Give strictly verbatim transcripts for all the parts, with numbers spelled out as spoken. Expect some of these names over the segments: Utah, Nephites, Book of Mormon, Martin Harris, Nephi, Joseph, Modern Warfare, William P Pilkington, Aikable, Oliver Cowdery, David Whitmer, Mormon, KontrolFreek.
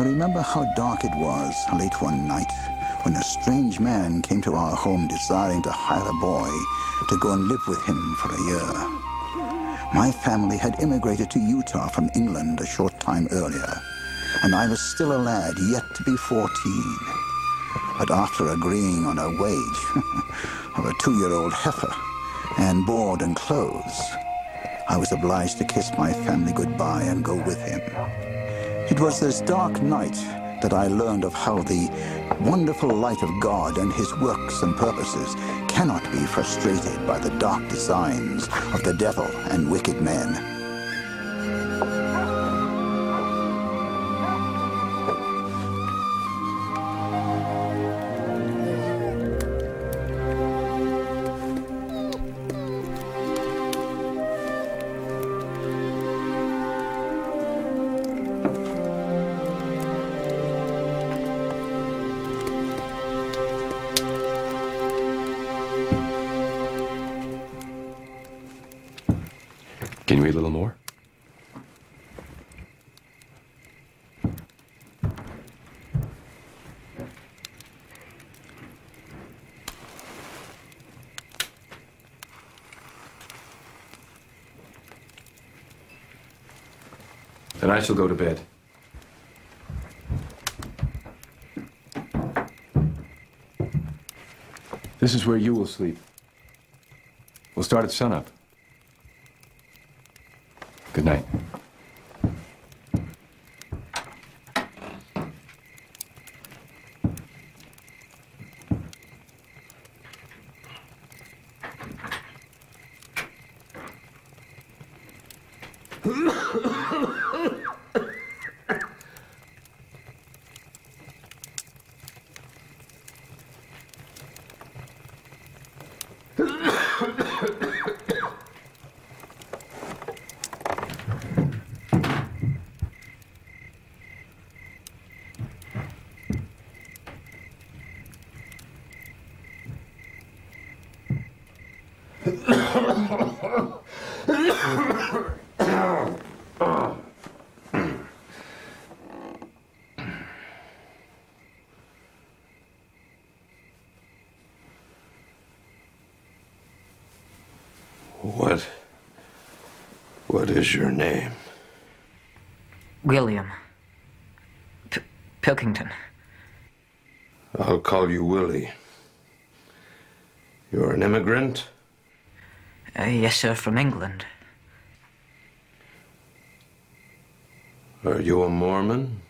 I remember how dark it was late one night when a strange man came to our home desiring to hire a boy to go and live with him for a year. My family had immigrated to Utah from England a short time earlier, and I was still a lad yet to be fourteen. But after agreeing on a wage of a two-year-old heifer and board and clothes, I was obliged to kiss my family goodbye and go with him. It was this dark night that I learned of how the wonderful light of God and his works and purposes cannot be frustrated by the dark designs of the devil and wicked men. Can you read a little more? Then I shall go to bed. This is where you will sleep. We'll start at sunup. Good night. What, what is your name? William P Pilkington. I'll call you Willie. You're an immigrant? Uh, yes, sir, from England. Are you a Mormon?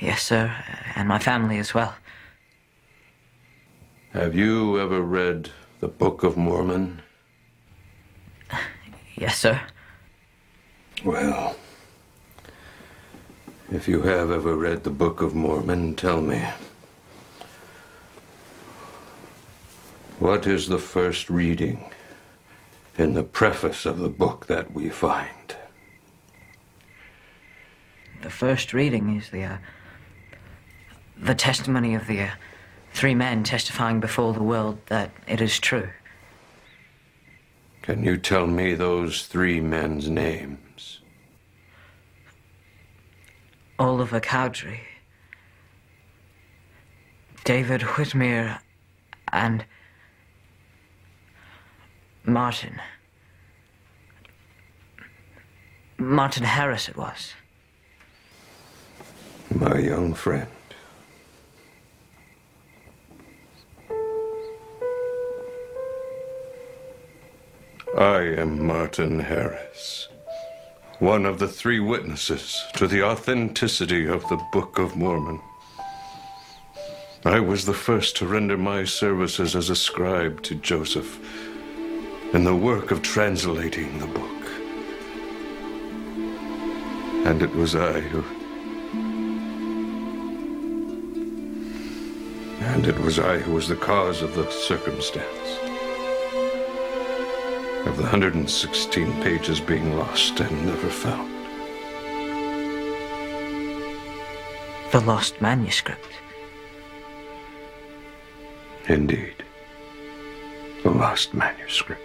Yes, sir, and my family as well. Have you ever read the Book of Mormon? Yes, sir. Well, if you have ever read the Book of Mormon, tell me, what is the first reading in the preface of the book that we find? The first reading is the, uh, the testimony of the uh, three men testifying before the world that it is true. Can you tell me those three men's names? Oliver Cowdery, David Whitmer, and Martin. Martin Harris it was. My young friend, I am Martin Harris, one of the three witnesses to the authenticity of the Book of Mormon. I was the first to render my services as a scribe to Joseph in the work of translating the book. And it was I who... And it was I who was the cause of the circumstance of the one hundred sixteen pages being lost and never found. The lost manuscript. Indeed, the lost manuscript.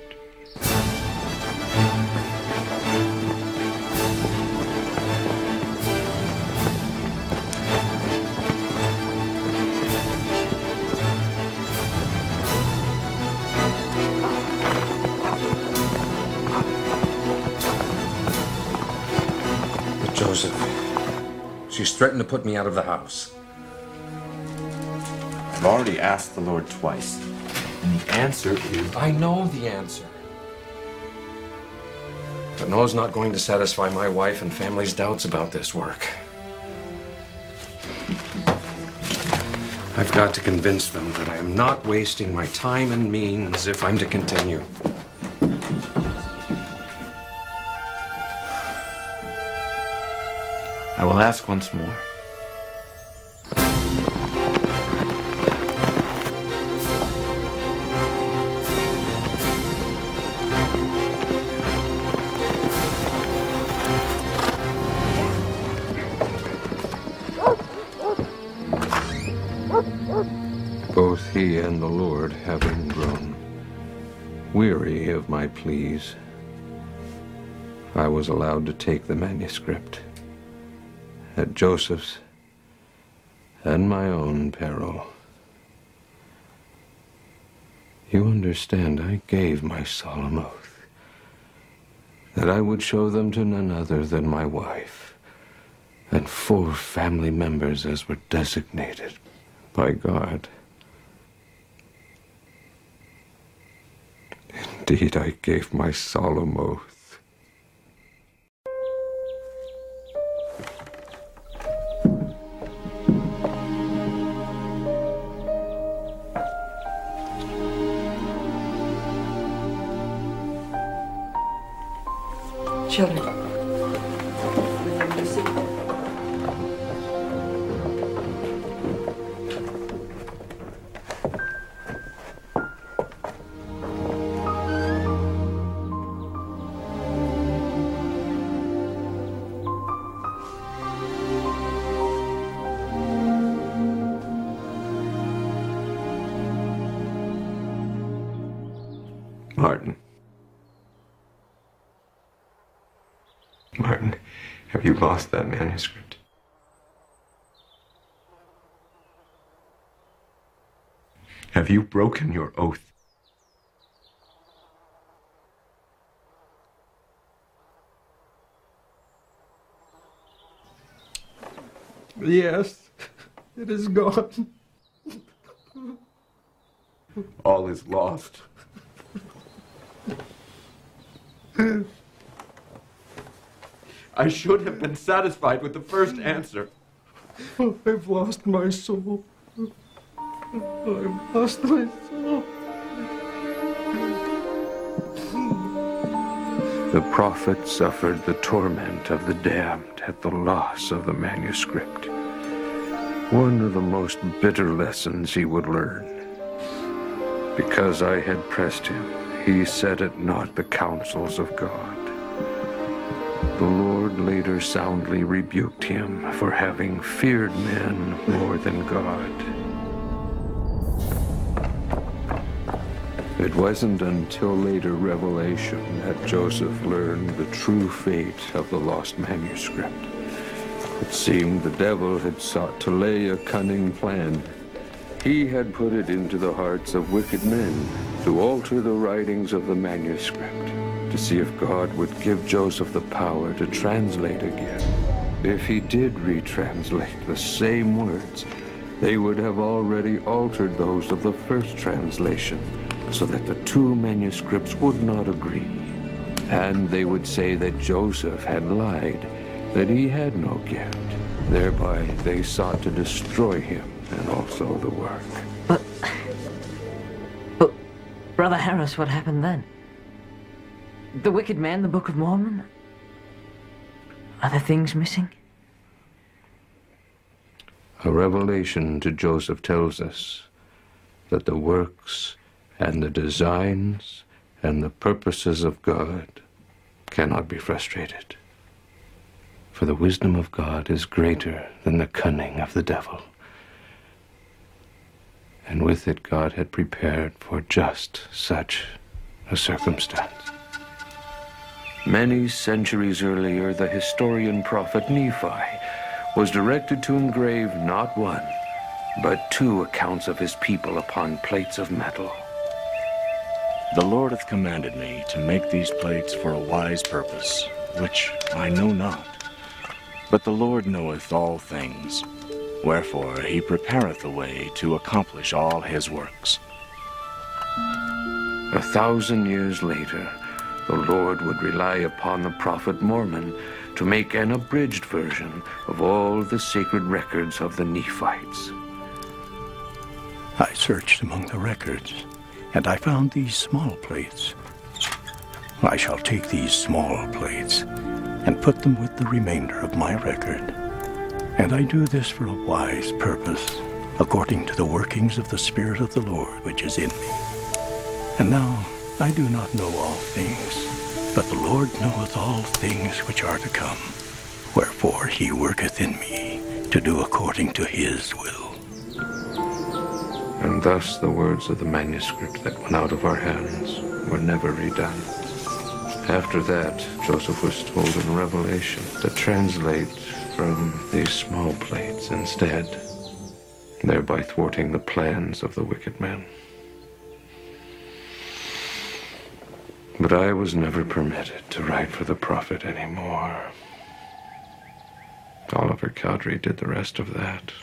She's threatened to put me out of the house. I've already asked the Lord twice, and the answer is... I know the answer. But no is not going to satisfy my wife and family's doubts about this work. I've got to convince them that I am not wasting my time and means if I'm to continue. I will ask once more. Both he and the Lord having grown weary of my pleas, I was allowed to take the manuscript at Joseph's and my own peril. You understand, I gave my solemn oath that I would show them to none other than my wife and four family members as were designated by God. Indeed, I gave my solemn oath. Children. Martin. Martin, have you lost that manuscript? Have you broken your oath? Yes, it is gone. All is lost. I should have been satisfied with the first answer. Oh, I've lost my soul. I've lost my soul. The prophet suffered the torment of the damned at the loss of the manuscript. One of the most bitter lessons he would learn. Because I had pressed him, he set at naught the counsels of God. The Lord later soundly rebuked him for having feared men more than God. It wasn't until later revelation that Joseph learned the true fate of the lost manuscript. It seemed the devil had sought to lay a cunning plan. He had put it into the hearts of wicked men to alter the writings of the manuscript, to see if God would give Joseph the power to translate again. If he did retranslate the same words, they would have already altered those of the first translation, so that the two manuscripts would not agree. And they would say that Joseph had lied, that he had no gift. Thereby, they sought to destroy him and also the work. But, but, Brother Harris, what happened then? The Wicked Man, the Book of Mormon? Are there things missing? A revelation to Joseph tells us that the works and the designs and the purposes of God cannot be frustrated. For the wisdom of God is greater than the cunning of the devil. And with it, God had prepared for just such a circumstance. Many centuries earlier, the historian prophet Nephi was directed to engrave not one, but two accounts of his people upon plates of metal. The Lord hath commanded me to make these plates for a wise purpose, which I know not. But the Lord knoweth all things, wherefore he prepareth a way to accomplish all his works. A thousand years later, the Lord would rely upon the prophet Mormon to make an abridged version of all the sacred records of the Nephites. I searched among the records, and I found these small plates. I shall take these small plates and put them with the remainder of my record. And I do this for a wise purpose, according to the workings of the Spirit of the Lord which is in me. And now I do not know all things, but the Lord knoweth all things which are to come. Wherefore he worketh in me to do according to his will. And thus the words of the manuscript that went out of our hands were never redone. After that, Joseph was told in Revelation to translate from these small plates instead, thereby thwarting the plans of the wicked man. But I was never permitted to write for the prophet anymore. Oliver Cowdery did the rest of that.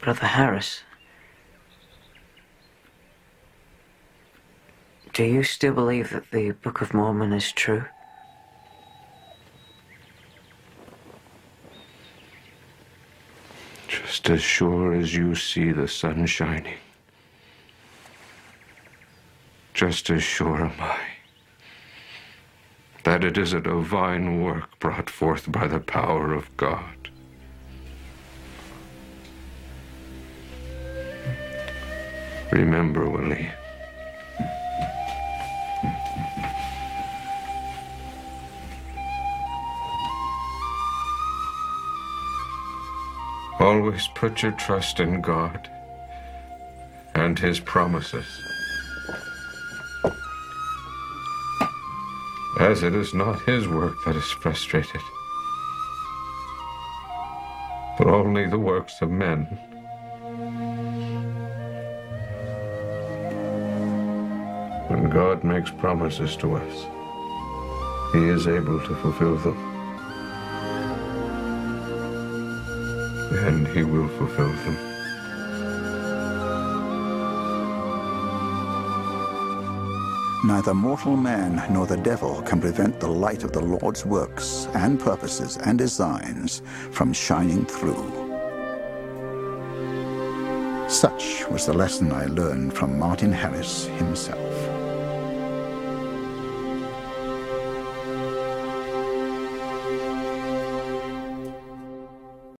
Brother Harris, do you still believe that the Book of Mormon is true? Just as sure as you see the sun shining, just as sure am I that it is a divine work brought forth by the power of God. Remember, Willie, always put your trust in God and his promises, as it is not his work that is frustrated, but only the works of men. When God makes promises to us, he is able to fulfill them. And he will fulfill them. Neither mortal man nor the devil can prevent the light of the Lord's works and purposes and designs from shining through. Such was the lesson I learned from Martin Harris himself.